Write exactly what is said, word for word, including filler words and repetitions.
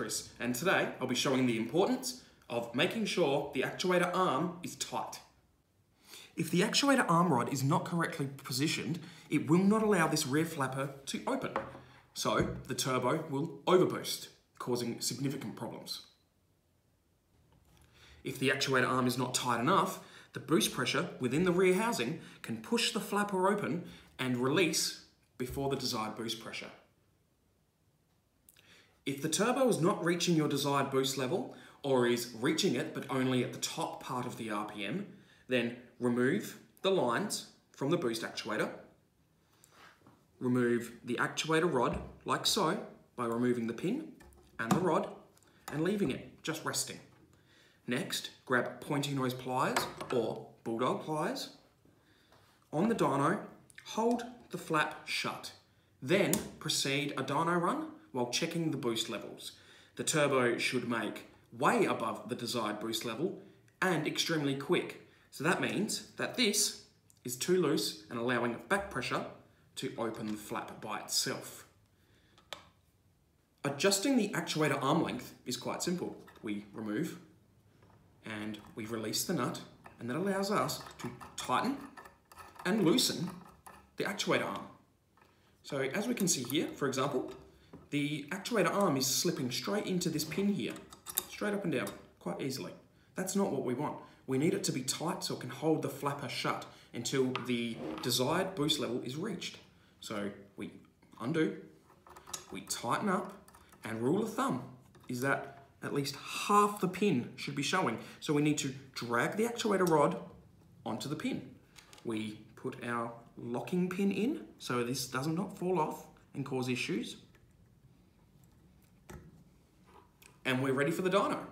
Chris, and today I'll be showing the importance of making sure the actuator arm is tight. If the actuator arm rod is not correctly positioned, it will not allow this rear flapper to open. So the turbo will overboost, causing significant problems. If the actuator arm is not tight enough, the boost pressure within the rear housing can push the flapper open and release before the desired boost pressure. If the turbo is not reaching your desired boost level, or is reaching it but only at the top part of the R P M, then remove the lines from the boost actuator. Remove the actuator rod, like so, by removing the pin and the rod and leaving it just resting. Next, grab pointy nose pliers or bulldog pliers. On the dyno, hold the flap shut. Then proceed a dyno run while checking the boost levels. The turbo should make way above the desired boost level and extremely quick. So that means that this is too loose and allowing back pressure to open the flap by itself. Adjusting the actuator arm length is quite simple. We remove and we release the nut, and that allows us to tighten and loosen the actuator arm. So as we can see here, for example, the actuator arm is slipping straight into this pin here, straight up and down, quite easily. That's not what we want. We need it to be tight so it can hold the flapper shut until the desired boost level is reached. So we undo, we tighten up, and rule of thumb is that at least half the pin should be showing. So we need to drag the actuator rod onto the pin. We put our locking pin in so this does not fall off and cause issues. And we're ready for the dyno.